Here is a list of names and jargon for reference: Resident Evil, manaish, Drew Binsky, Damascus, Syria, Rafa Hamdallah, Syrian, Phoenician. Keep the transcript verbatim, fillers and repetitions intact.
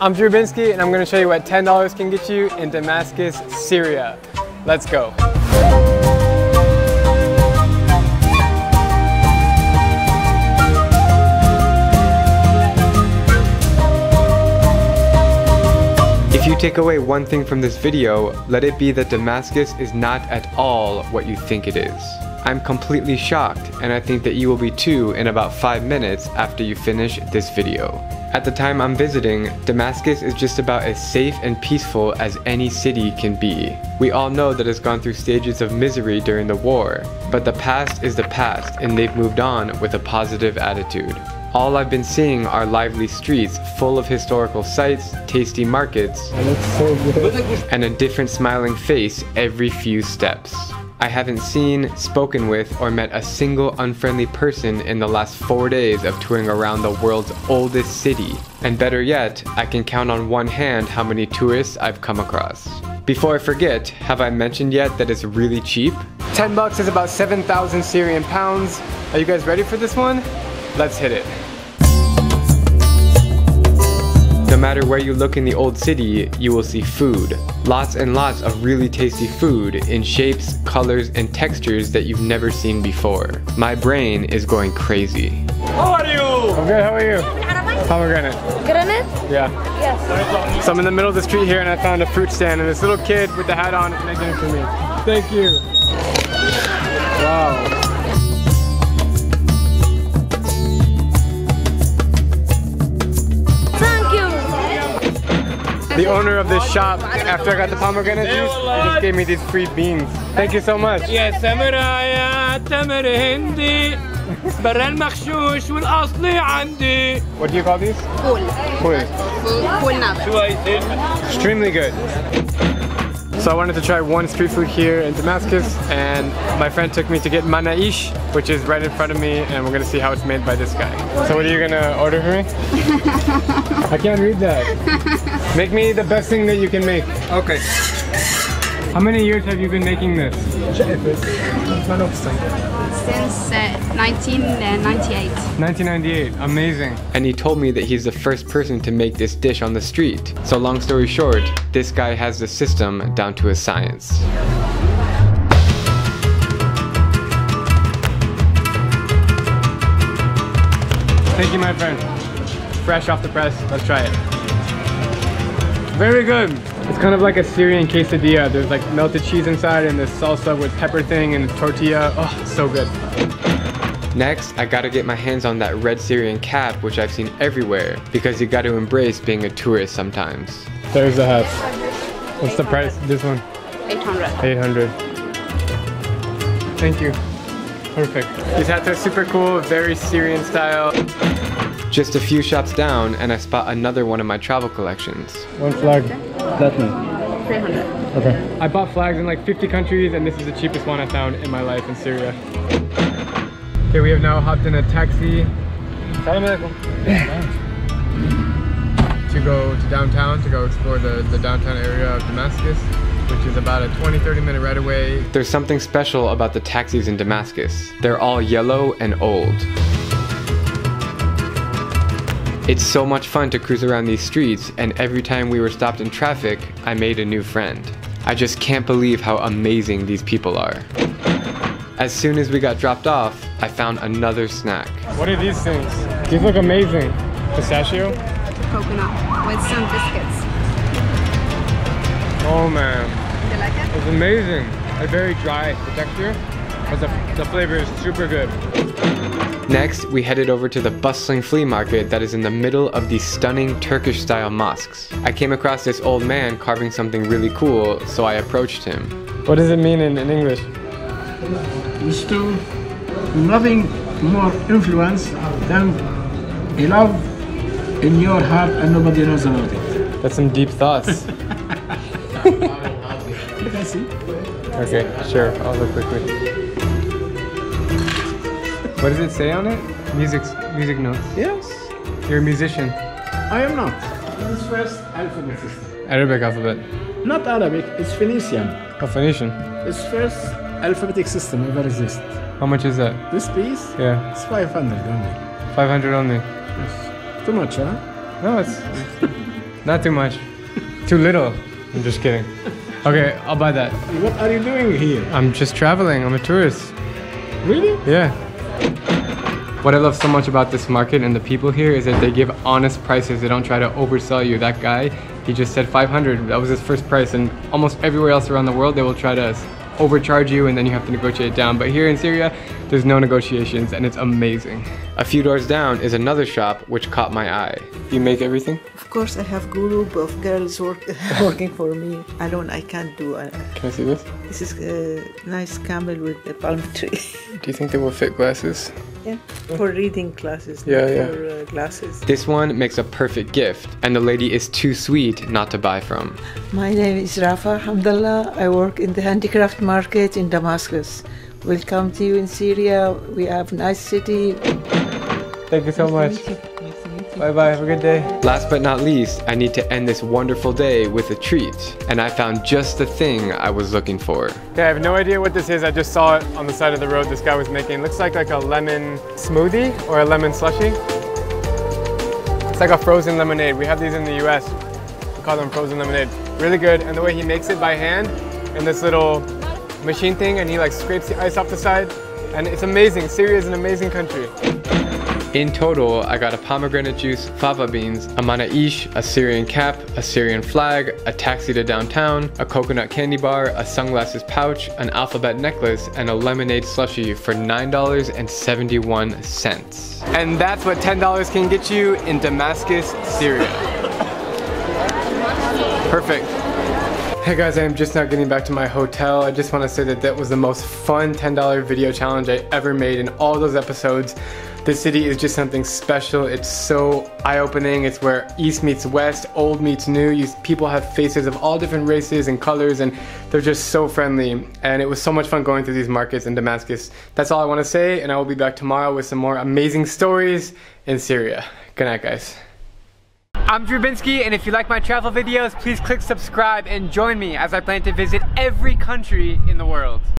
I'm Drew Binsky, and I'm going to show you what ten dollars can get you in Damascus, Syria. Let's go. If you take away one thing from this video, let it be that Damascus is not at all what you think it is. I'm completely shocked, and I think that you will be too in about five minutes after you finish this video. At the time I'm visiting, Damascus is just about as safe and peaceful as any city can be. We all know that it's gone through stages of misery during the war, but the past is the past and they've moved on with a positive attitude. All I've been seeing are lively streets full of historical sites, tasty markets, and a different smiling face every few steps. I haven't seen, spoken with, or met a single unfriendly person in the last four days of touring around the world's oldest city. And better yet, I can count on one hand how many tourists I've come across. Before I forget, have I mentioned yet that it's really cheap? ten bucks is about seven thousand Syrian pounds. Are you guys ready for this one? Let's hit it. No matter where you look in the old city, you will see food. Lots and lots of really tasty food in shapes, colors, and textures that you've never seen before. My brain is going crazy. How are you? I'm good, how are you? Pomegranate. Pomegranate? Yeah. Yes. So I'm in the middle of the street here and I found a fruit stand and this little kid with the hat on is making it for me. Thank you. Wow. The owner of this shop, after I got the pomegranate juice, he just gave me these free beans. Thank you so much. Yeah, what do you call these? Cool. Cool. Cool now. Extremely good. So I wanted to try one street food here in Damascus, and my friend took me to get manaish, which is right in front of me, and we're gonna see how it's made by this guy. So what are you gonna order for me? I can't read that. Make me the best thing that you can make. Okay. How many years have you been making this? Since uh, nineteen ninety-eight. nineteen ninety-eight, amazing. And he told me that he's the first person to make this dish on the street. So long story short, this guy has the system down to a science. Thank you, my friend. Fresh off the press, let's try it. Very good. It's kind of like a Syrian quesadilla. There's like melted cheese inside and this salsa with pepper thing and tortilla. Oh, so good. Next, I gotta get my hands on that red Syrian cap, which I've seen everywhere, because you gotta embrace being a tourist sometimes. There's the hat. What's the price of this one? eight hundred. eight hundred. Thank you. Perfect. These hats are super cool, very Syrian style. Just a few shops down and I spot another one of my travel collections. One flag. That's me. three hundred. Okay. I bought flags in like fifty countries and this is the cheapest one I found in my life in Syria. Okay, we have now hopped in a taxi to go to downtown, to go explore the, the downtown area of Damascus, which is about a twenty to thirty minute ride away. There's something special about the taxis in Damascus. They're all yellow and old. It's so much fun to cruise around these streets, and every time we were stopped in traffic, I made a new friend. I just can't believe how amazing these people are. As soon as we got dropped off, I found another snack. What are these things? These look amazing. Pistachio? Coconut with some biscuits. Oh man. Do you like it? It's amazing. It's very dry, the texture, but the, the flavor is super good. Next, we headed over to the bustling flea market that is in the middle of these stunning Turkish-style mosques. I came across this old man carving something really cool, so I approached him. What does it mean in, in English? It's to nothing more influence than a love in your heart and nobody knows about it. That's some deep thoughts. Can I see? Okay, sure. I'll look quickly. What does it say on it? Music, music notes. Yes. You're a musician. I am not. This first alphabet system. Arabic alphabet. Not Arabic, it's Phoenician. Oh, Phoenician. It's first alphabetic system ever exists. How much is that? This piece? Yeah. It's five hundred only. five hundred only? Yes. Too much, huh? No, it's... Not too much. Too little. I'm just kidding. Okay, I'll buy that. What are you doing here? I'm just traveling. I'm a tourist. Really? Yeah. What I love so much about this market and the people here is that they give honest prices. They don't try to oversell you. That guy, he just said five hundred. That was his first price. And almost everywhere else around the world, they will try to overcharge you and then you have to negotiate down. But here in Syria, there's no negotiations and it's amazing. A few doors down is another shop which caught my eye. You make everything? Of course, I have a group of girls work, working for me. Alone, I can't do it. Can I see this? This is a nice camel with a palm tree. Do you think they will fit glasses? Yeah, for reading classes, yeah, not yeah. for uh, glasses. This one makes a perfect gift and the lady is too sweet not to buy from. My name is Rafa Hamdallah. I work in the handicraft market in Damascus. Welcome to you in Syria. We have a nice city. Thank you so much. Bye-bye, have a good day. Last but not least, I need to end this wonderful day with a treat. And I found just the thing I was looking for. Okay, I have no idea what this is. I just saw it on the side of the road this guy was making. It looks like, like a lemon smoothie or a lemon slushie. It's like a frozen lemonade. We have these in the U S. We call them frozen lemonade. Really good, and the way he makes it by hand in this little machine thing, and he like scrapes the ice off the side. And it's amazing. Syria is an amazing country. In total, I got a pomegranate juice, fava beans, a manaish, a Syrian cap, a Syrian flag, a taxi to downtown, a coconut candy bar, a sunglasses pouch, an alphabet necklace, and a lemonade slushie for nine dollars and seventy-one cents. And that's what ten dollars can get you in Damascus, Syria. Perfect. Hey guys, I am just now getting back to my hotel. I just want to say that that was the most fun ten dollar video challenge I ever made in all those episodes. This city is just something special. It's so eye-opening. It's where East meets West, old meets new. You, people have faces of all different races and colors, and they're just so friendly. And it was so much fun going through these markets in Damascus. That's all I want to say, and I will be back tomorrow with some more amazing stories in Syria. Good night, guys. I'm Drew Binsky, and if you like my travel videos, please click subscribe and join me as I plan to visit every country in the world.